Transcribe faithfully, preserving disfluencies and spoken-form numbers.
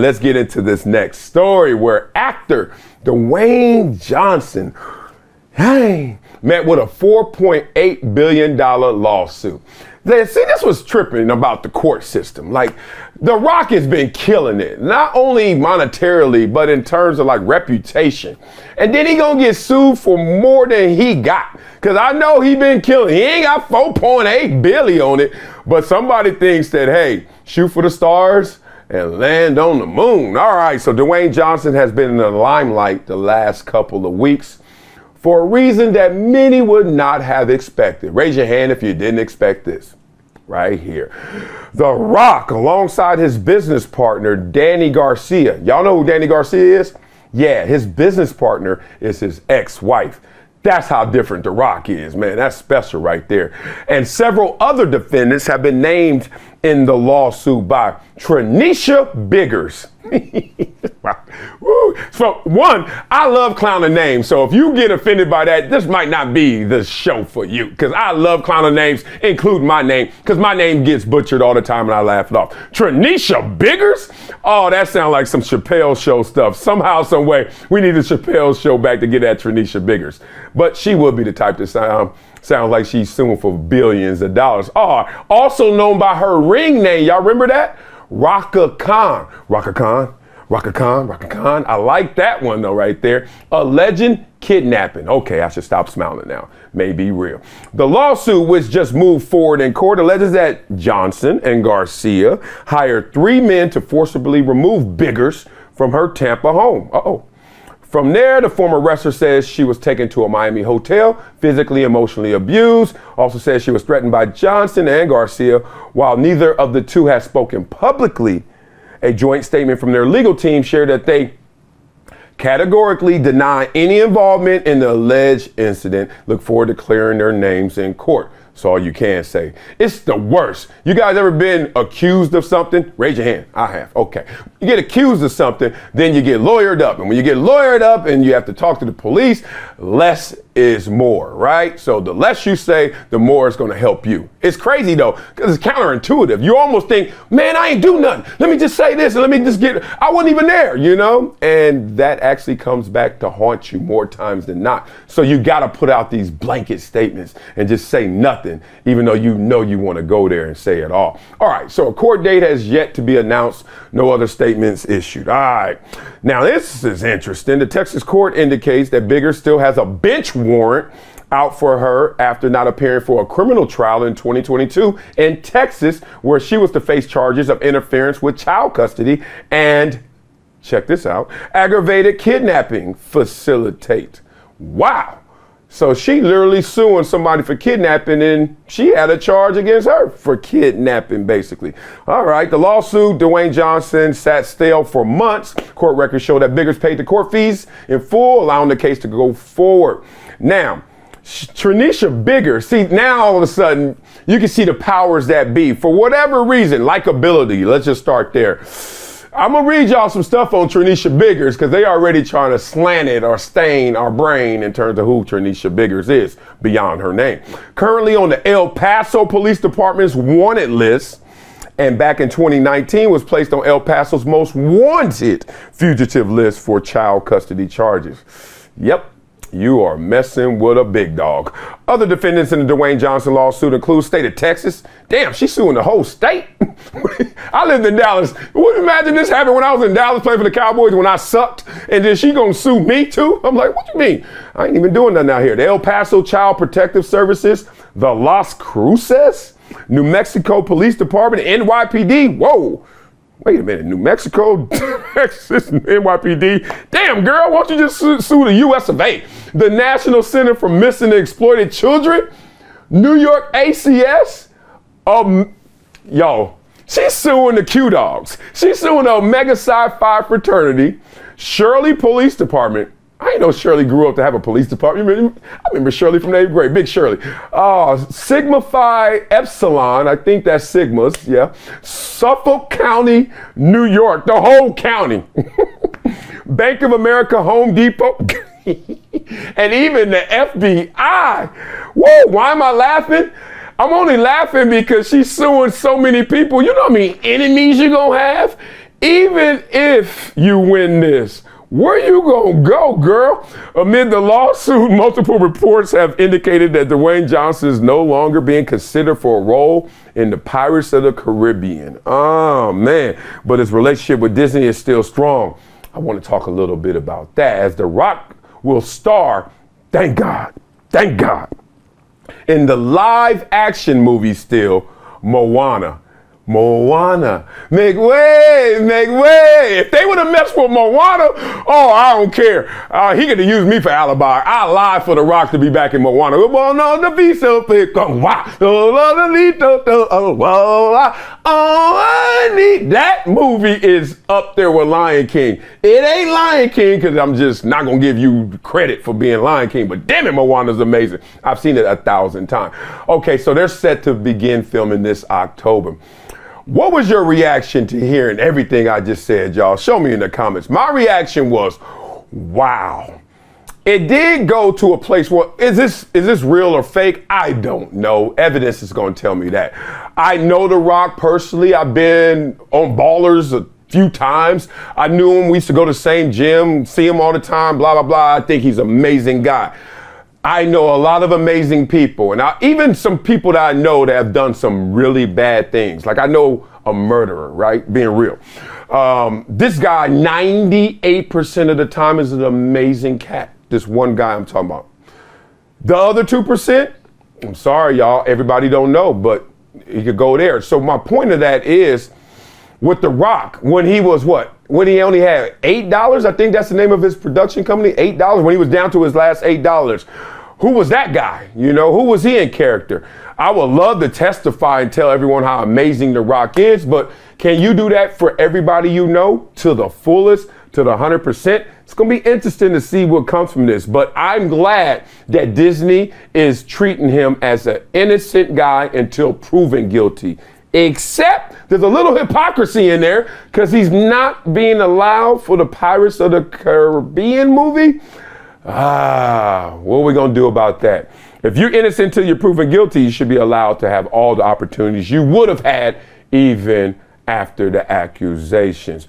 But let's get into this next story, where actor Dwayne Johnson hey, met with a four point eight billion dollar lawsuit. They, see, this was tripping about the court system. Like, The Rock has been killing it, not only monetarily, but in terms of like reputation. And then he gonna get sued for more than he got. Cause I know he been killing. He ain't got four point eight billion on it, but somebody thinks that, hey, shoot for the stars and land on the moon. All right, so Dwayne Johnson has been in the limelight the last couple of weeks for a reason that many would not have expected. Raise your hand if you didn't expect this. Right here. The Rock, alongside his business partner, Dany Garcia. Y'all know who Dany Garcia is? Yeah, his business partner is his ex-wife. That's how different The Rock is, man. That's special right there. And several other defendants have been named in the lawsuit by Trenicia Biggers. So, one, I love clowning names. So if you get offended by that, this might not be the show for you, because I love clowning names, including my name, because my name gets butchered all the time and I laugh it off. Trenicia Biggers? Oh, that sounds like some Chappelle Show stuff. Somehow, some way, we need a Chappelle Show back to get at Trenicia Biggers. But she would be the type to sound... Sounds like she's suing for billions of dollars. Oh, also known by her ring name. Y'all remember that? Rhaka Khan. Rhaka Khan. Rhaka Khan. Rhaka Khan. I like that one though right there. Alleged kidnapping. Okay, I should stop smiling now. May be real. The lawsuit, which just moved forward in court, alleges that Johnson and Garcia hired three men to forcibly remove Biggers from her Tampa home. Uh-oh. From there, the former wrestler says she was taken to a Miami hotel, physically, emotionally abused. Also says she was threatened by Johnson and Garcia. While neither of the two has spoken publicly, a joint statement from their legal team shared that they categorically deny any involvement in the alleged incident. Look forward to clearing their names in court. That's all you can say. It's the worst. You guys ever been accused of something? Raise your hand. I have. Okay. You get accused of something, then you get lawyered up. And when you get lawyered up and you have to talk to the police, less is more, right? So the less you say, the more it's going to help you. It's crazy though, because it's counterintuitive. You almost think, man, I ain't do nothing. Let me just say this and let me just get, I wasn't even there, you know? And that actually comes back to haunt you more times than not. So you got to put out these blanket statements and just say nothing, even though you know you want to go there and say it all. All right, so a court date has yet to be announced. No other statements issued. All right, now this is interesting. The Texas court indicates that Biggers still has a bench warrant out for her after not appearing for a criminal trial in twenty twenty-two in Texas, where she was to face charges of interference with child custody and, check this out, aggravated kidnapping facilitate. Wow. So she literally suing somebody for kidnapping, and she had a charge against her for kidnapping, basically. All right, the lawsuit, Dwayne Johnson sat stale for months. Court records show that Biggers paid the court fees in full, allowing the case to go forward. Now, Trenicia Biggers, see, now all of a sudden, you can see the powers that be. For whatever reason, likability, let's just start there. I'm gonna read y'all some stuff on Trenicia Biggers, because they already trying to slant it or stain our brain in terms of who Trenicia Biggers is beyond her name. Currently on the El Paso Police Department's wanted list, and back in twenty nineteen was placed on El Paso's most wanted fugitive list for child custody charges. Yep. You are messing with a big dog. Other defendants in the Dwayne Johnson lawsuit include state of Texas. Damn, she's suing the whole state. I lived in Dallas. Would you imagine this happened when I was in Dallas playing for the Cowboys when I sucked? And then she gonna sue me too? I'm like, what you mean? I ain't even doing nothing out here. The El Paso Child Protective Services, the Las Cruces, New Mexico Police Department, N Y P D. Whoa. Wait a minute, New Mexico, Texas, N Y P D. Damn, girl, why don't you just sue, sue the U S of A? The National Center for Missing and Exploited Children? New York A C S? Um, yo, she's suing the Q-Dogs. She's suing the Omega Psi Phi fraternity, Shirley Police Department. I ain't know Shirley grew up to have a police department. Remember, I remember Shirley from the eighth grade, Big Shirley. Uh, Sigma Phi Epsilon, I think that's Sigma's, yeah. Suffolk County, New York, the whole county. Bank of America, Home Depot, and even the F B I. Whoa, why am I laughing? I'm only laughing because she's suing so many people. You know how many enemies you're gonna have? even if you win this, where you gonna go, girl? Amid the lawsuit, multiple reports have indicated that Dwayne Johnson is no longer being considered for a role in the Pirates of the Caribbean. Oh, man. But his relationship with Disney is still strong. I want to talk a little bit about that. As The Rock will star, thank God, thank God, in the live-action movie still, Moana. Moana, make way, make way. If they would have messed with Moana, oh, I don't care. Uh, he could have used me for alibi. I lied for The Rock to be back in Moana. Oh, I need. That movie is up there with Lion King. It ain't Lion King because I'm just not going to give you credit for being Lion King, but damn it, Moana's amazing. I've seen it a thousand times. Okay, so they're set to begin filming this October. What was your reaction to hearing everything I just said, y'all? Show me in the comments. My reaction was, wow. It did go to a place where, is this, is this real or fake? I don't know. Evidence is going to tell me that. I know The Rock personally. I've been on Ballers a few times. I knew him. We used to go to the same gym, see him all the time, blah, blah, blah. I think he's an amazing guy. I know a lot of amazing people, and I, even some people that I know that have done some really bad things. Like I know a murderer, right? Being real. Um, this guy, ninety-eight percent of the time is an amazing cat. This one guy I'm talking about. The other two percent, I'm sorry, y'all. Everybody don't know, but you could go there. So my point of that is with The Rock, when he was what? When he only had eight dollars, I think that's the name of his production company, eight dollars, when he was down to his last eight dollars. Who was that guy? You know, who was he in character? I would love to testify and tell everyone how amazing The Rock is, but can you do that for everybody you know to the fullest, to the one hundred percent? It's going to be interesting to see what comes from this, but I'm glad that Disney is treating him as an innocent guy until proven guilty. Except there's a little hypocrisy in there because he's not being allowed for the Pirates of the Caribbean movie. Ah, what are we going to do about that? If you're innocent until you're proven guilty, you should be allowed to have all the opportunities you would have had even after the accusations.